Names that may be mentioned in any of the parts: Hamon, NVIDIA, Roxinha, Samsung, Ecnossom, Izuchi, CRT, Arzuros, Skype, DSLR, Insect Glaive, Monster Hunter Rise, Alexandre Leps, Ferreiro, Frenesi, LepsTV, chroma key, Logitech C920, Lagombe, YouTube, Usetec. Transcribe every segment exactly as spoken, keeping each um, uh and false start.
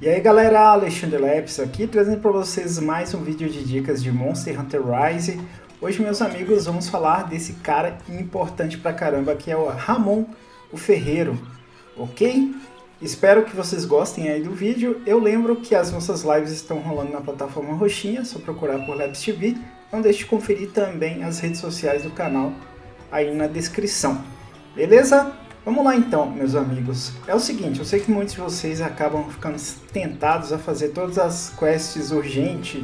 E aí galera, Alexandre Leps aqui, trazendo para vocês mais um vídeo de dicas de Monster Hunter Rise. Hoje, meus amigos, vamos falar desse cara importante pra caramba, que é o Hamon, o Ferreiro, ok? Espero que vocês gostem aí do vídeo. Eu lembro que as nossas lives estão rolando na plataforma Roxinha, é só procurar por LepsTV. Não deixe de conferir também as redes sociais do canal aí na descrição, beleza? Vamos lá então, meus amigos. É o seguinte, eu sei que muitos de vocês acabam ficando tentados a fazer todas as quests urgentes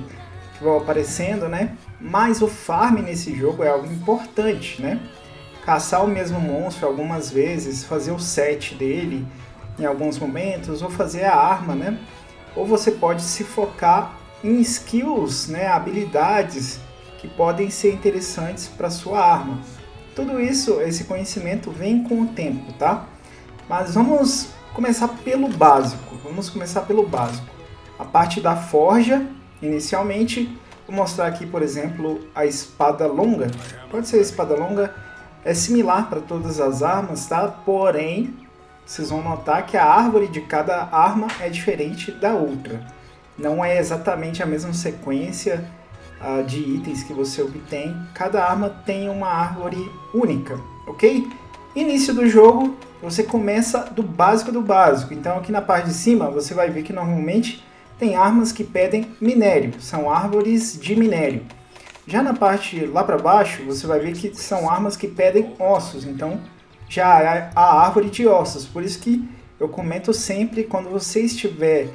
que vão aparecendo, né? Mas o farm nesse jogo é algo importante, né? Caçar o mesmo monstro algumas vezes, fazer o set dele em alguns momentos, ou fazer a arma, né? Ou você pode se focar em skills, né? Habilidades que podem ser interessantes para sua arma. Tudo isso, esse conhecimento vem com o tempo, tá? Mas vamos começar pelo básico. Vamos começar pelo básico. A parte da forja, inicialmente, vou mostrar aqui, por exemplo, a espada longa. Pode ser a espada longa, é similar para todas as armas, tá? Porém, vocês vão notar que a árvore de cada arma é diferente da outra. Não é exatamente a mesma sequência uh, de itens que você obtém. Cada arma tem uma árvore única, ok? Início do jogo, você começa do básico do básico. Então aqui na parte de cima, você vai ver que normalmente tem armas que pedem minério. São árvores de minério. Já na parte lá para baixo, você vai ver que são armas que pedem ossos. Então já é a árvore de ossos. Por isso que eu comento sempre, quando você estiver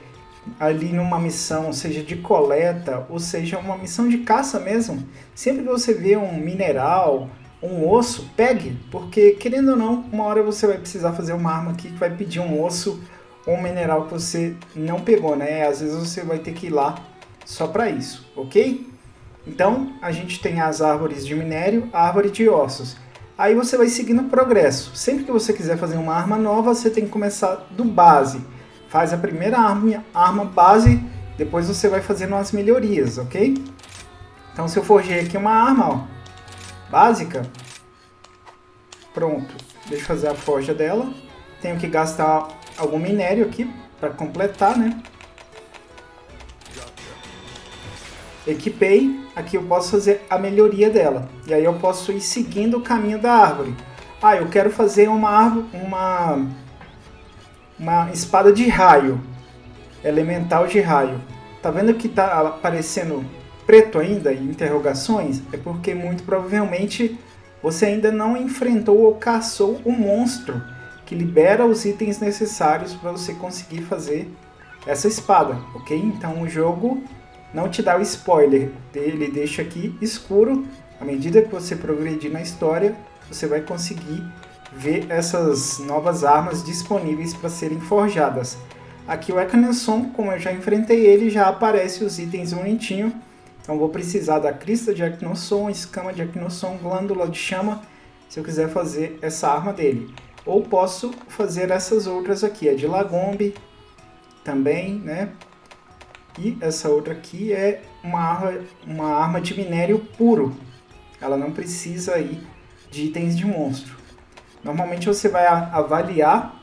ali numa missão, seja de coleta ou seja uma missão de caça mesmo, sempre que você vê um mineral, um osso, pegue, porque querendo ou não, uma hora você vai precisar fazer uma arma aqui que vai pedir um osso ou um mineral que você não pegou, né? Às vezes você vai ter que ir lá só para isso, ok? Então a gente tem as árvores de minério, a árvore de ossos. Aí você vai seguindo o progresso. Sempre que você quiser fazer uma arma nova, você tem que começar do base. Faz a primeira arma, arma base, depois você vai fazendo as melhorias, ok? Então se eu forjei aqui uma arma, ó, básica, pronto, deixa eu fazer a forja dela. Tenho que gastar algum minério aqui para completar, né? Equipei, aqui eu posso fazer a melhoria dela, e aí eu posso ir seguindo o caminho da árvore. Ah, eu quero fazer uma árvore, uma... uma espada de raio, elemental de raio. Tá vendo que tá aparecendo preto ainda, interrogações? É porque muito provavelmente você ainda não enfrentou ou caçou o monstro que libera os itens necessários para você conseguir fazer essa espada, ok? Então o jogo não te dá o spoiler, ele deixa aqui escuro. À medida que você progredir na história, você vai conseguir ver essas novas armas disponíveis para serem forjadas. Aqui o Ecnossom, como eu já enfrentei ele, já aparece os itens bonitinho. Então vou precisar da crista de Ecnossom, escama de Ecnossom, glândula de chama, se eu quiser fazer essa arma dele. Ou posso fazer essas outras aqui, a de Lagombe também, né? E essa outra aqui é uma arma, uma arma de minério puro. Ela não precisa aí de itens de monstro. Normalmente você vai avaliar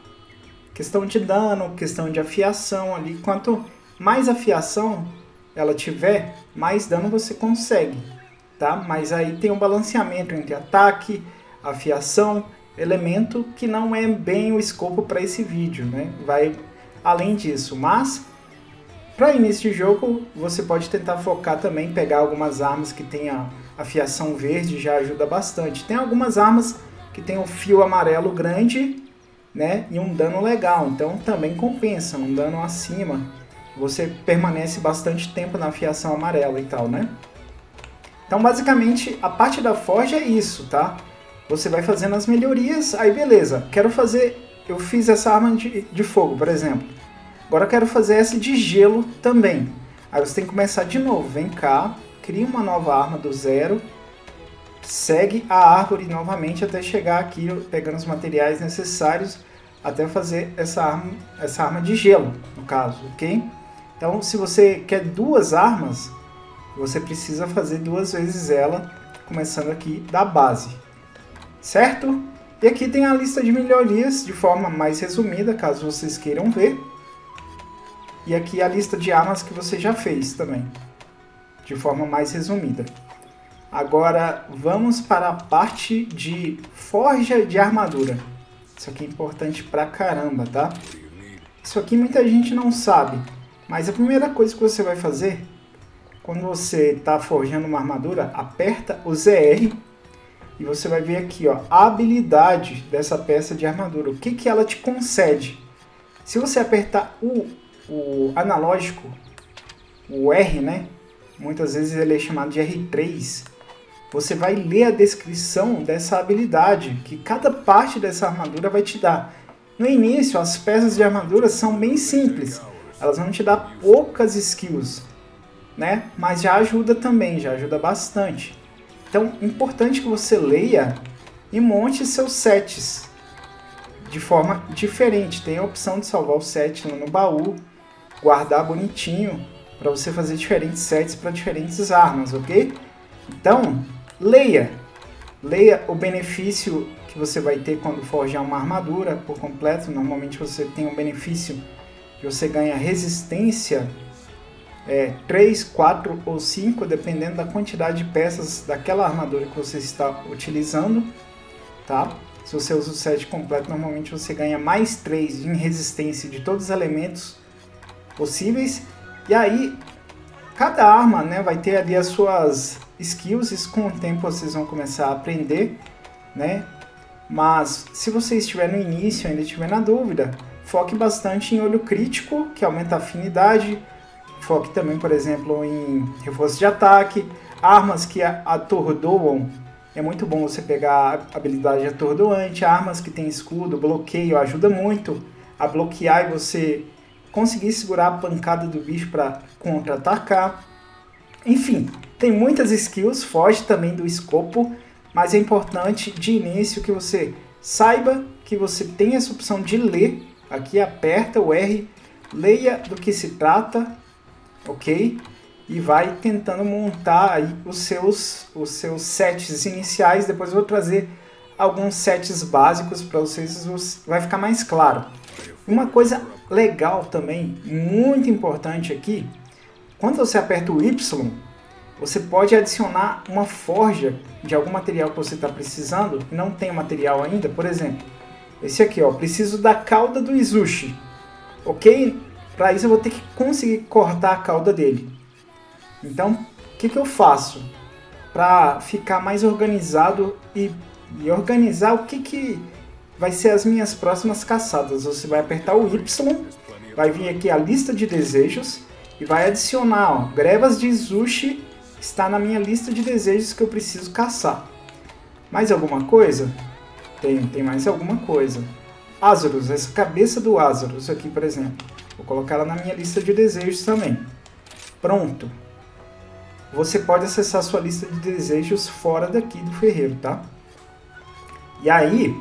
questão de dano, questão de afiação ali. Quanto mais afiação ela tiver, mais dano você consegue, tá? Mas aí tem um balanceamento entre ataque, afiação, elemento, que não é bem o escopo para esse vídeo, né? Vai além disso, mas para início de jogo você pode tentar focar também, pegar algumas armas que tenha afiação verde, já ajuda bastante. Tem algumas armas que tem um fio amarelo grande, né, e um dano legal, então também compensa, um dano acima, você permanece bastante tempo na afiação amarela e tal, né? Então basicamente a parte da forja é isso, tá? Você vai fazendo as melhorias, aí beleza, quero fazer, eu fiz essa arma de, de fogo, por exemplo, agora eu quero fazer essa de gelo também, aí você tem que começar de novo, vem cá, cria uma nova arma do zero, segue a árvore novamente até chegar aqui, pegando os materiais necessários até fazer essa arma, essa arma de gelo, no caso, ok? Então, se você quer duas armas, você precisa fazer duas vezes ela, começando aqui da base, certo? E aqui tem a lista de melhorias, de forma mais resumida, caso vocês queiram ver. E aqui a lista de armas que você já fez também, de forma mais resumida. Agora vamos para a parte de forja de armadura. Isso aqui é importante pra caramba, tá? Isso aqui muita gente não sabe, mas a primeira coisa que você vai fazer, quando você está forjando uma armadura, aperta o Z R e você vai ver aqui, ó, a habilidade dessa peça de armadura, o que, que ela te concede. Se você apertar o, o analógico, o R, né? Muitas vezes ele é chamado de R três, você vai ler a descrição dessa habilidade, que cada parte dessa armadura vai te dar. No início, as peças de armadura são bem simples, elas vão te dar poucas skills, né? Mas já ajuda também, já ajuda bastante. Então, é importante que você leia e monte seus sets de forma diferente. Tem a opção de salvar o set lá no baú, guardar bonitinho, para você fazer diferentes sets para diferentes armas, ok? Então, leia. Leia o benefício que você vai ter quando forjar uma armadura por completo. Normalmente você tem um benefício que você ganha resistência é, três, quatro ou cinco, dependendo da quantidade de peças daquela armadura que você está utilizando, tá? Se você usa o set completo, normalmente você ganha mais três em resistência de todos os elementos possíveis. E aí, cada arma, né, vai ter ali as suas skills, isso com o tempo vocês vão começar a aprender, né? Mas se você estiver no início e ainda estiver na dúvida, foque bastante em olho crítico, que aumenta a afinidade, foque também, por exemplo, em reforço de ataque, armas que atordoam, é muito bom você pegar a habilidade atordoante, armas que tem escudo, bloqueio, ajuda muito a bloquear e você conseguir segurar a pancada do bicho para contra-atacar. Enfim, tem muitas skills, foge também do escopo, mas é importante de início que você saiba que você tem essa opção de ler. Aqui aperta o R, leia do que se trata, ok? E vai tentando montar aí os seus, os seus sets iniciais. Depois eu vou trazer alguns sets básicos para vocês, vai ficar mais claro. Uma coisa legal também, muito importante aqui, quando você aperta o Y, você pode adicionar uma forja de algum material que você está precisando, que não tem material ainda. Por exemplo, esse aqui, ó, preciso da cauda do Izuchi, ok? Para isso eu vou ter que conseguir cortar a cauda dele. Então, o que, que eu faço para ficar mais organizado e, e organizar o que que vai ser as minhas próximas caçadas? Você vai apertar o Y, vai vir aqui a lista de desejos e vai adicionar, ó, grevas de Izuchi está na minha lista de desejos que eu preciso caçar. Mais alguma coisa? Tem, tem mais alguma coisa. Arzuros, essa cabeça do Arzuros aqui, por exemplo, vou colocar ela na minha lista de desejos também. Pronto. Você pode acessar sua lista de desejos fora daqui do ferreiro, tá? E aí,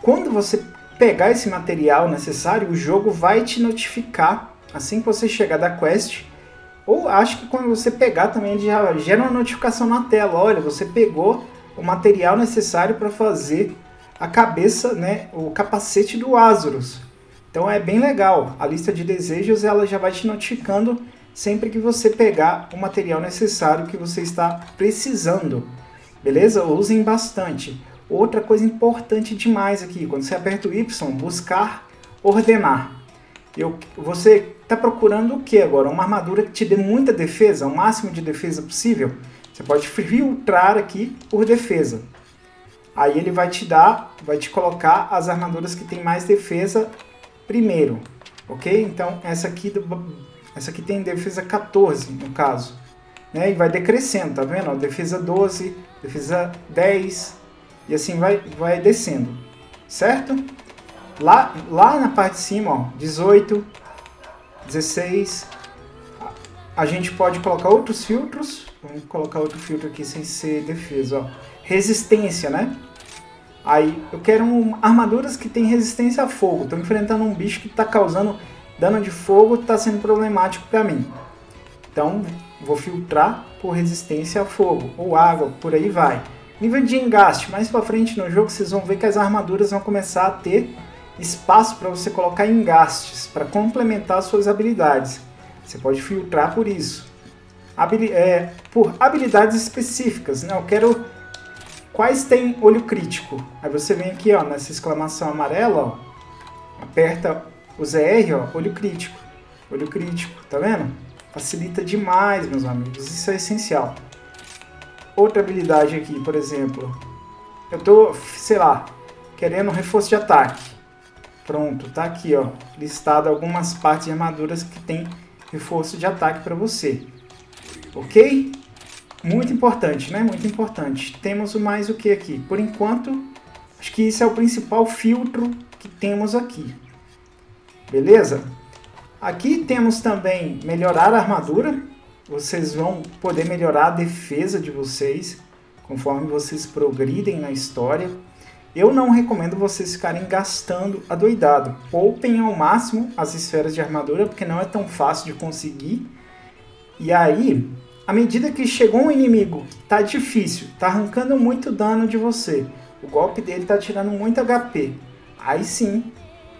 quando você pegar esse material necessário, o jogo vai te notificar assim que você chegar da quest, ou acho que quando você pegar também já gera uma notificação na tela, olha, você pegou o material necessário para fazer a cabeça, né, o capacete do Arzuros. Então é bem legal, a lista de desejos ela já vai te notificando sempre que você pegar o material necessário que você está precisando, beleza? Usem bastante. Outra coisa importante demais aqui, quando você aperta o Y, buscar, ordenar. Eu, você está procurando o que agora? Uma armadura que te dê muita defesa, o máximo de defesa possível. Você pode filtrar aqui por defesa. Aí ele vai te dar, vai te colocar as armaduras que tem mais defesa primeiro, ok? Então essa aqui, essa aqui tem defesa quatorze no caso, né? E vai decrescendo, tá vendo? Ó, defesa doze, defesa dez... E assim vai, vai descendo, certo? Lá, lá na parte de cima, ó, dezoito, dezesseis, a gente pode colocar outros filtros. Vamos colocar outro filtro aqui sem ser defesa, ó. Resistência, né? Aí eu quero um, armaduras que tem resistência a fogo. Estou enfrentando um bicho que está causando dano de fogo, está sendo problemático para mim. Então vou filtrar por resistência a fogo ou água, por aí vai. Nível de engaste, mais pra frente no jogo vocês vão ver que as armaduras vão começar a ter espaço para você colocar engastes para complementar suas habilidades. Você pode filtrar por isso, Habili é, por habilidades específicas, né? Eu quero quais tem olho crítico. Aí você vem aqui, ó, nessa exclamação amarela, ó, aperta o Z R, ó, olho crítico, olho crítico, tá vendo? Facilita demais, meus amigos, isso é essencial. Outra habilidade aqui, por exemplo, eu tô, sei lá, querendo reforço de ataque. Pronto, tá aqui, ó, listado algumas partes de armaduras que tem reforço de ataque para você. Ok? Muito importante, né? Muito importante. Temos mais o que aqui? Por enquanto, acho que isso é o principal filtro que temos aqui. Beleza? Aqui temos também melhorar a armadura. Vocês vão poder melhorar a defesa de vocês conforme vocês progridem na história. Eu não recomendo vocês ficarem gastando a doidado. Poupem ao máximo as esferas de armadura, porque não é tão fácil de conseguir. E aí, à medida que chegou um inimigo, tá difícil, tá arrancando muito dano de você, o golpe dele tá tirando muito H P. Aí sim,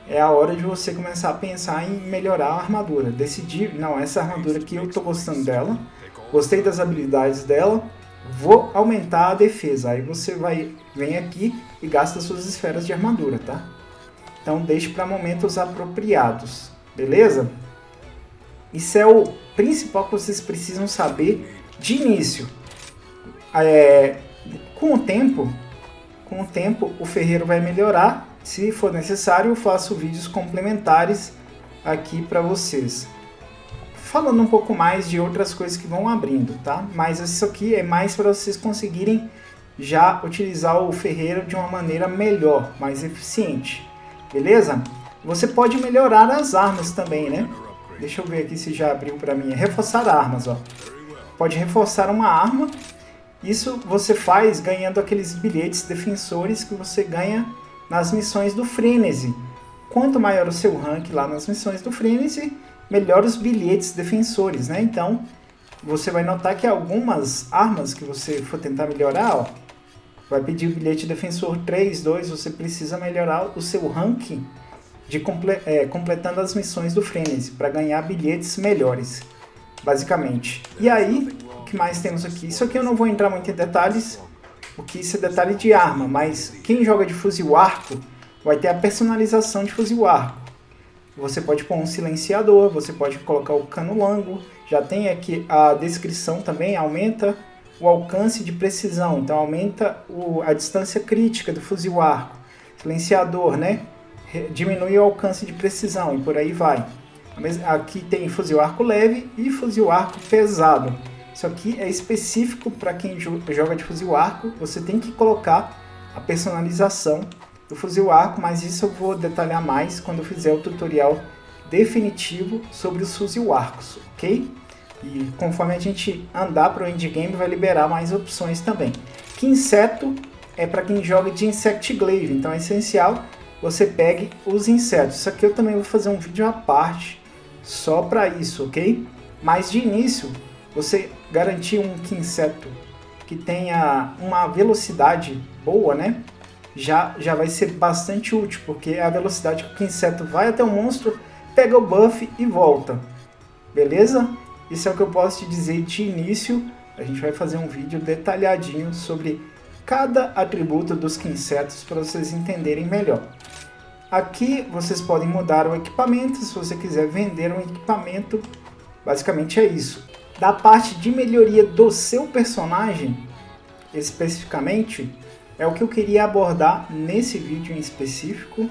é a hora de você começar a pensar em melhorar a armadura. Decidir, não, essa armadura aqui eu tô gostando dela, gostei das habilidades dela, vou aumentar a defesa. Aí você vai, vem aqui e gasta suas esferas de armadura, tá? Então deixe para momentos apropriados, beleza? Isso é o principal que vocês precisam saber de início. É, com o tempo, com o tempo o ferreiro vai melhorar. Se for necessário, eu faço vídeos complementares aqui para vocês, falando um pouco mais de outras coisas que vão abrindo, tá? Mas isso aqui é mais para vocês conseguirem já utilizar o ferreiro de uma maneira melhor, mais eficiente, beleza? Você pode melhorar as armas também, né? Deixa eu ver aqui se já abriu para mim. É reforçar armas, ó. Pode reforçar uma arma. Isso você faz ganhando aqueles bilhetes defensores que você ganha nas missões do Frenesi. Quanto maior o seu rank lá nas missões do Frenesi, melhor os bilhetes defensores, né? Então, você vai notar que algumas armas que você for tentar melhorar, ó, vai pedir o bilhete defensor três, dois, você precisa melhorar o seu ranking de comple é, completando as missões do Frenesi para ganhar bilhetes melhores, basicamente. E aí, o que mais temos aqui? Isso aqui eu não vou entrar muito em detalhes, porque isso é detalhe de arma, mas quem joga de fuzil arco vai ter a personalização de fuzil arco. Você pode pôr um silenciador, você pode colocar o cano longo, já tem aqui a descrição também, aumenta o alcance de precisão, então aumenta o, a distância crítica do fuzil arco. Silenciador, né? Diminui o alcance de precisão e por aí vai. Aqui tem fuzil arco leve e fuzil arco pesado. Isso aqui é específico para quem joga de fuzil arco, você tem que colocar a personalização do fuzil arco, mas isso eu vou detalhar mais quando eu fizer o tutorial definitivo sobre os fuzil arcos, ok? E conforme a gente andar para o endgame vai liberar mais opções também. Que inseto é para quem joga de Insect Glaive, então é essencial você pegue os insetos. Isso aqui eu também vou fazer um vídeo à parte só para isso, ok? Mas de início, você garantir um inseto que tenha uma velocidade boa, né? Já, já vai ser bastante útil, porque é a velocidade que o inseto vai até o monstro, pega o buff e volta. Beleza? Isso é o que eu posso te dizer de início. A gente vai fazer um vídeo detalhadinho sobre cada atributo dos insetos para vocês entenderem melhor. Aqui vocês podem mudar o equipamento, se você quiser vender um equipamento, basicamente é isso. Da parte de melhoria do seu personagem, especificamente, é o que eu queria abordar nesse vídeo em específico,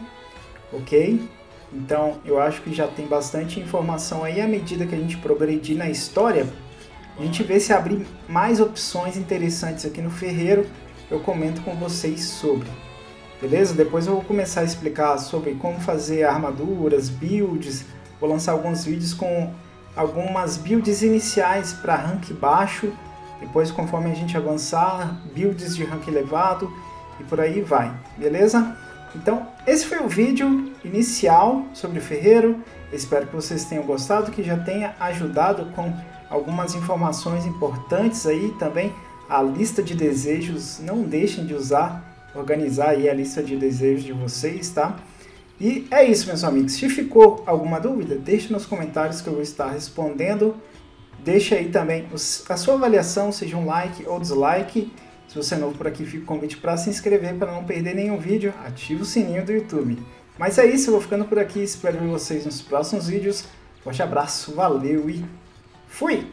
ok? Então eu acho que já tem bastante informação aí. À medida que a gente progredir na história, a gente vê se abrir mais opções interessantes aqui no ferreiro. Eu comento com vocês sobre, beleza? Depois eu vou começar a explicar sobre como fazer armaduras, builds, vou lançar alguns vídeos com algumas builds iniciais para rank baixo, depois conforme a gente avançar, builds de rank elevado e por aí vai, beleza? Então esse foi o vídeo inicial sobre o ferreiro, espero que vocês tenham gostado, que já tenha ajudado com algumas informações importantes aí também. A lista de desejos, não deixem de usar, organizar aí a lista de desejos de vocês, tá? E é isso, meus amigos. Se ficou alguma dúvida, deixe nos comentários que eu vou estar respondendo. Deixe aí também a sua avaliação, seja um like ou dislike. Se você é novo por aqui, fica o convite para se inscrever para não perder nenhum vídeo. Ativa o sininho do YouTube. Mas é isso, eu vou ficando por aqui. Espero ver vocês nos próximos vídeos. Forte abraço, valeu e fui!